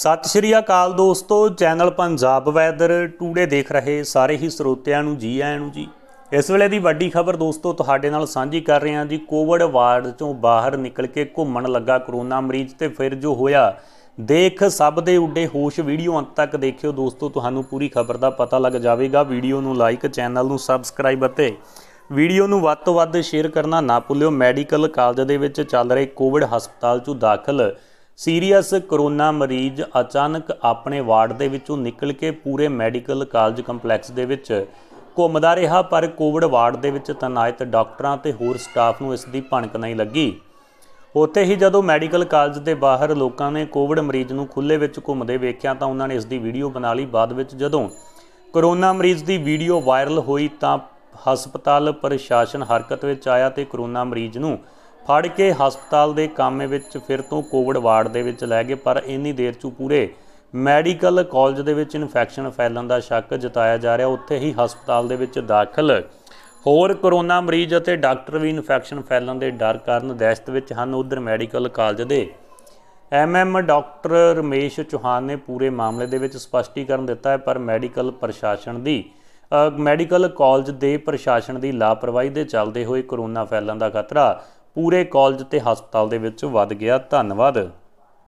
सत श्री अकाल दोस्तों, चैनल पंजाब वैदर टूडे देख रहे सारे ही ਸਰੋਤਿਆਂ ਨੂੰ जी आया जी। इस ਵੇਲੇ ਦੀ ਵੱਡੀ खबर दोस्तों ਤੁਹਾਡੇ ਨਾਲ ਸਾਂਝੀ ਕਰ ਰਹੇ ਹਾਂ जी। कोविड वार्ड ਚੋਂ ਬਾਹਰ ਨਿਕਲ ਕੇ ਘੁੰਮਣ ਲੱਗਾ कोरोना ਮਰੀਜ਼ ਤੇ ਫਿਰ जो ਹੋਇਆ देख सब ਦੇ ਉੱਡੇ ਹੋਸ਼। ਵੀਡੀਓ ਅੰਤ ਤੱਕ ਦੇਖਿਓ दोस्तों, ਤੁਹਾਨੂੰ पूरी खबर ਦਾ ਪਤਾ ਲੱਗ ਜਾਵੇਗਾ। ਵੀਡੀਓ ਨੂੰ ਲਾਈਕ, ਚੈਨਲ ਨੂੰ ਸਬਸਕ੍ਰਾਈਬ ਅਤੇ ਵੀਡੀਓ ਨੂੰ ਵੱਧ ਤੋਂ ਵੱਧ ਸ਼ੇਅਰ ਕਰਨਾ ਨਾ ਭੁੱਲਿਓ। ਮੈਡੀਕਲ ਕਾਲਜ ਦੇ ਵਿੱਚ ਚੱਲ ਰਹੇ ਕੋਵਿਡ ਹਸਪਤਾਲ ਚੋਂ ਦਾਖਲ सीरीयस कोरोना मरीज अचानक अपने वार्ड के ਵਿੱਚੋਂ निकल के पूरे मैडिकल कॉलेज कंपलैक्स ਦੇ ਵਿੱਚ ਘੁੰਮਦਾ ਰਿਹਾ, पर कोविड वार्ड ਦੇ ਵਿੱਚ तैनात ਡਾਕਟਰਾਂ ਤੇ ਹੋਰ ਸਟਾਫ ਨੂੰ ਇਸ ਦੀ ਭਣਕ ਨਹੀਂ ਲੱਗੀ। ਉੱਥੇ ਹੀ ਜਦੋਂ ਮੈਡੀਕਲ ਕਾਲਜ ਦੇ ਬਾਹਰ ਲੋਕਾਂ ਨੇ ਕੋਵਿਡ ਮਰੀਜ਼ ਨੂੰ ਖੁੱਲੇ ਵਿੱਚ ਘੁੰਮਦੇ ਵੇਖਿਆ ਤਾਂ ਉਹਨਾਂ ਨੇ ਇਸ ਦੀ ਵੀਡੀਓ ਬਣਾ ਲਈ। ਬਾਅਦ ਵਿੱਚ ਜਦੋਂ कोरोना ਮਰੀਜ਼ ਦੀ ਵੀਡੀਓ ਵਾਇਰਲ ਹੋਈ ਤਾਂ ਹਸਪਤਾਲ ਪ੍ਰਸ਼ਾਸਨ ਹਰਕਤ ਵਿੱਚ ਆਇਆ ਤੇ कोरोना ਮਰੀਜ਼ ਨੂੰ फड़ के हस्पताल के काम फिर तो कोविड वार्ड के लै गए, पर इन्नी देर चू पूरे मैडिकल कॉलेज के इन्फैक्शन फैलन का शक जताया जा रहा। उत्थे ही हस्पताल के दाखिल होर कोरोना मरीज और डॉक्टर भी इन्फैक्शन फैलन के डर कारण दहशत हैं। उधर मैडिकल कॉलेज के MM डॉक्टर रमेश चौहान ने पूरे मामले के स्पष्टीकरण दिता है, पर मैडिकल कॉलेज के प्रशासन की लापरवाही के चलते हुए कोरोना फैलन का खतरा पूरे कॉलेज ते हस्पताल दे विच वध गया। धन्नवाद।